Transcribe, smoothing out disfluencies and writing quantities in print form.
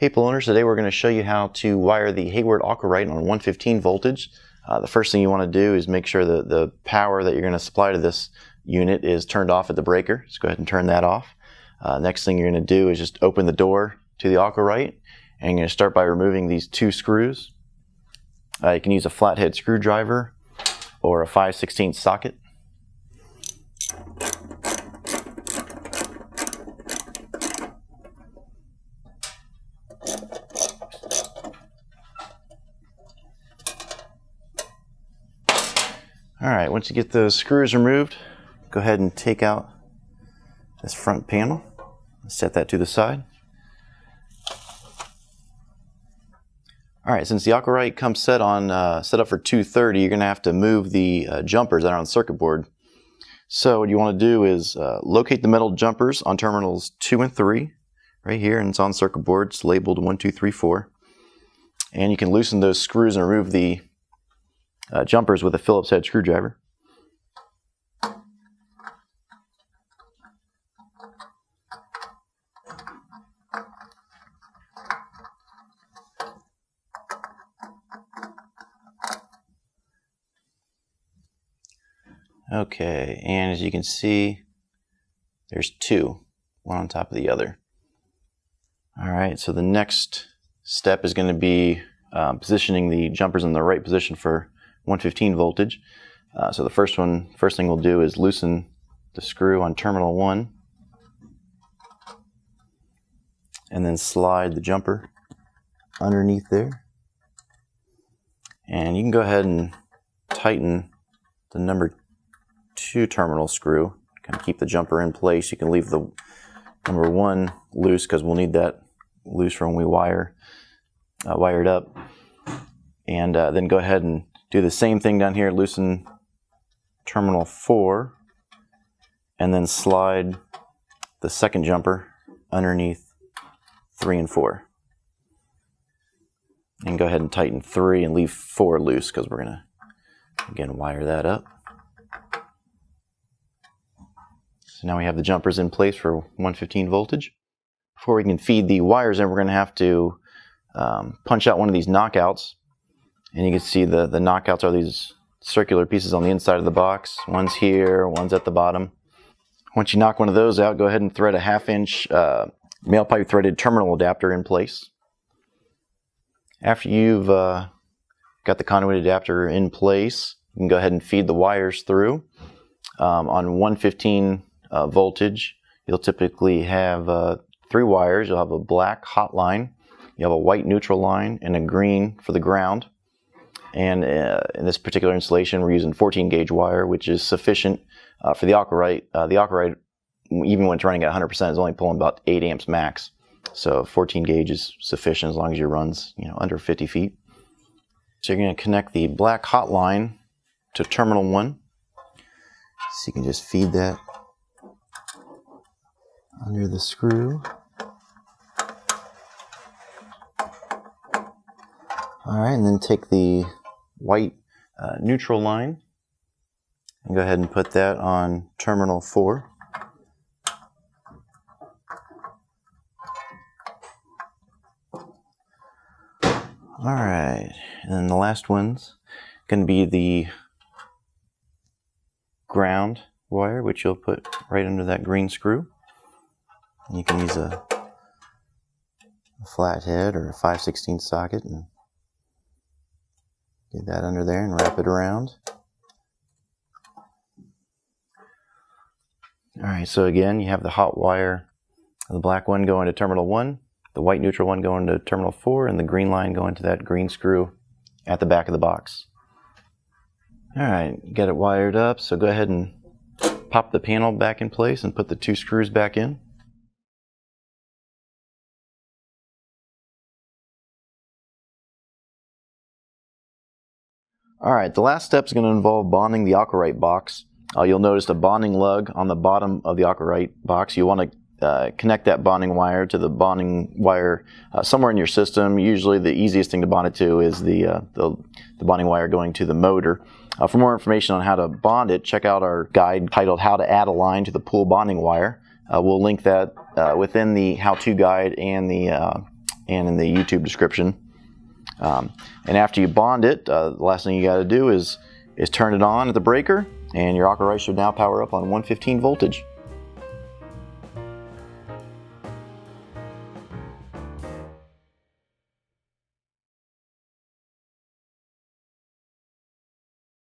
Hey pool owners, today we're going to show you how to wire the Hayward AquaRite on 115 voltage. The first thing you want to do is make sure that the power that you're going to supply to this unit is turned off at the breaker. Just go ahead and turn that off. Next thing you're going to do is just open the door to the AquaRite, and you're going to start by removing these two screws. You can use a flathead screwdriver or a 5/16 socket. All right, once you get those screws removed, go ahead and take out this front panel. Set that to the side. All right, since the AquaRite comes set up for 230, you're gonna have to move the jumpers that are on the circuit board. So what you wanna do is locate the metal jumpers on terminals 2 and 3, right here, and it's on the circuit board. It's labeled 1, 2, 3, 4. And you can loosen those screws and remove the jumpers with a Phillips head screwdriver. Okay, and as you can see, there's two, one on top of the other. All right, so the next step is going to be positioning the jumpers in the right position for 115 voltage. So the first thing we'll do is loosen the screw on terminal 1 and then slide the jumper underneath there, and you can go ahead and tighten the number 2 terminal screw, kind of keep the jumper in place. You can leave the number 1 loose because we'll need that loose for when we wire it up, and then go ahead and do the same thing down here, loosen terminal 4, and then slide the second jumper underneath 3 and 4. And go ahead and tighten 3 and leave 4 loose because we're gonna, again, wire that up. So now we have the jumpers in place for 115 voltage. Before we can feed the wires in, we're gonna have to punch out one of these knockouts. And you can see the knockouts are these circular pieces on the inside of the box. One's here, one's at the bottom. Once you knock one of those out, go ahead and thread a 1/2 inch male pipe threaded terminal adapter in place. After you've got the conduit adapter in place, you can go ahead and feed the wires through. On 115 voltage, you'll typically have 3 wires. You'll have a black hot line, you have a white neutral line, and a green for the ground. And in this particular installation, we're using 14 gauge wire, which is sufficient for the AquaRite. The AquaRite, even when it's running at 100%, is only pulling about 8 amps max. So 14 gauge is sufficient as long as your run's under 50 feet. So you're going to connect the black hot line to terminal 1. So you can just feed that under the screw. All right, and then take the white neutral line and go ahead and put that on terminal 4. All right, and then the last one's going to be the ground wire, which you'll put right under that green screw. And you can use a flathead or a 5/16 socket and get that under there and wrap it around. All right, so again, you have the hot wire, the black one going to terminal 1, the white neutral one going to terminal 4, and the green line going to that green screw at the back of the box. All right, you got it wired up, so go ahead and pop the panel back in place and put the 2 screws back in. All right, the last step is going to involve bonding the AquaRite box. You'll notice a bonding lug on the bottom of the AquaRite box. You want to connect that bonding wire to the bonding wire somewhere in your system. Usually the easiest thing to bond it to is the bonding wire going to the motor. For more information on how to bond it, check out our guide titled How to Add a Line to the Pool Bonding Wire. We'll link that within the how-to guide and the and in the YouTube description. And after you bond it, the last thing you got to do is turn it on at the breaker, and your AquaRite should now power up on 115 voltage.